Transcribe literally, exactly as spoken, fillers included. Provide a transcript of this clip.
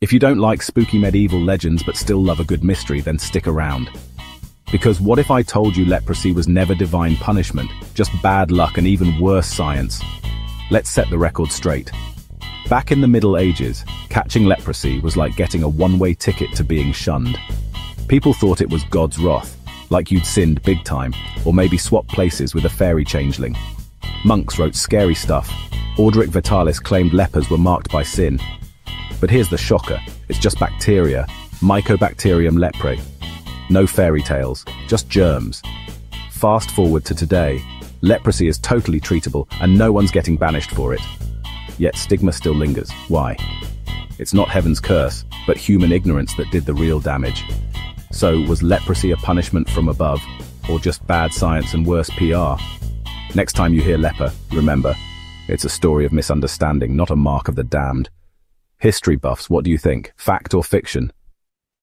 If you don't like spooky medieval legends but still love a good mystery, then stick around. Because what if I told you leprosy was never divine punishment, just bad luck and even worse science? Let's set the record straight. Back in the Middle Ages, catching leprosy was like getting a one-way ticket to being shunned. People thought it was God's wrath, like you'd sinned big time, or maybe swapped places with a fairy changeling. Monks wrote scary stuff. Orderic Vitalis claimed lepers were marked by sin. But here's the shocker, it's just bacteria, Mycobacterium leprae. No fairy tales, just germs. Fast forward to today, leprosy is totally treatable and no one's getting banished for it. Yet stigma still lingers. Why? It's not heaven's curse, but human ignorance that did the real damage. So, was leprosy a punishment from above, or just bad science and worse P R? Next time you hear leper, remember, it's a story of misunderstanding, not a mark of the damned. History buffs, what do you think? Fact or fiction?